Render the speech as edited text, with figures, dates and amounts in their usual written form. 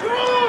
Good.